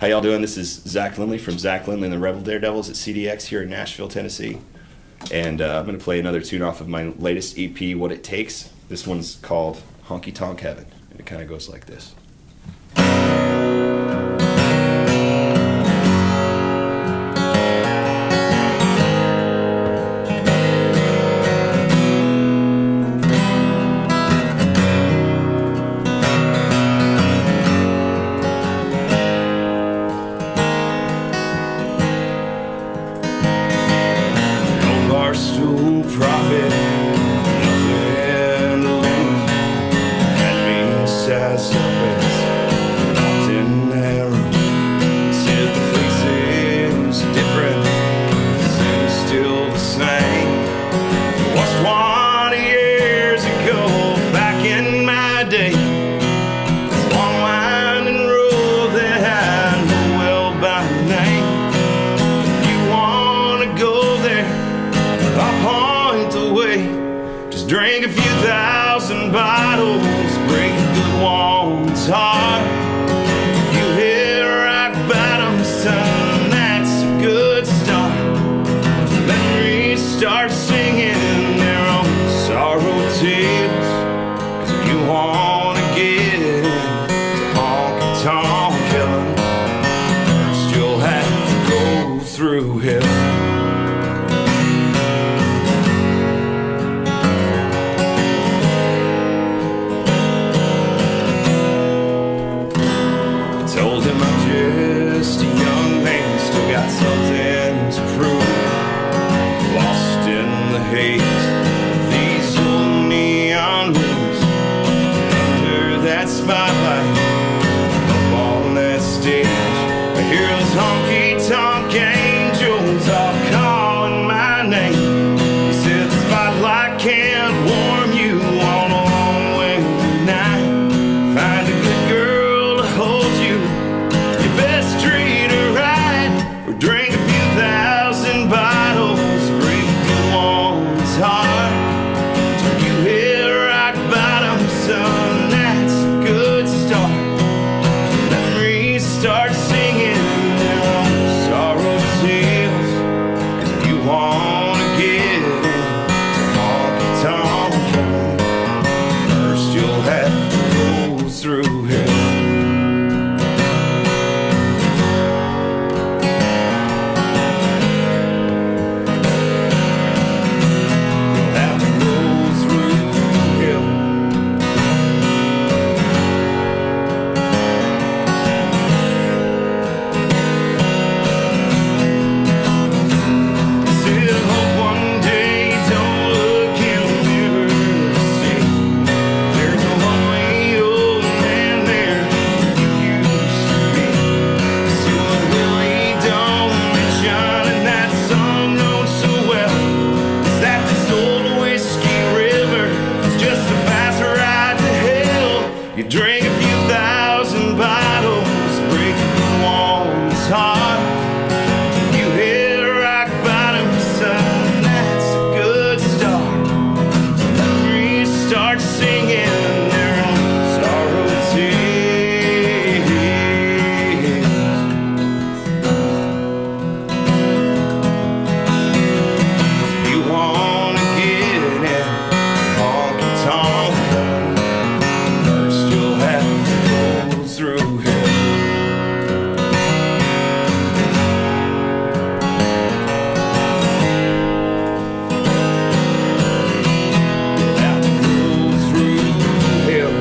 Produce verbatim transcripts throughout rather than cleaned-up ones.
How y'all doing? This is Zach Linley from Zach Linley and the Rebel Daredevils at C D X here in Nashville, Tennessee. And uh, I'm going to play another tune off of my latest E P, What It Takes. This one's called Honky Tonk Heaven, and it kind of goes like this. Drink a few thousand bottles, break a good one's heart. You hit rock bottom, son, that's a good start. Then restart singing their own sorrow tears, 'cause if you wanna get to honky tonk heaven, first you'll have to go through hell. Drink a few thousand bottles, break the one's heart. You hit a rock bottom, son, that's a good start. Then restart singing their own sorrow tears. You wanna get in honky tonk, through hell. Have to go through hell.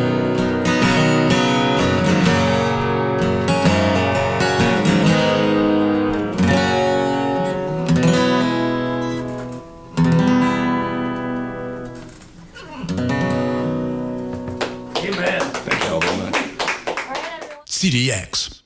Amen. Thank you all very much. C D X.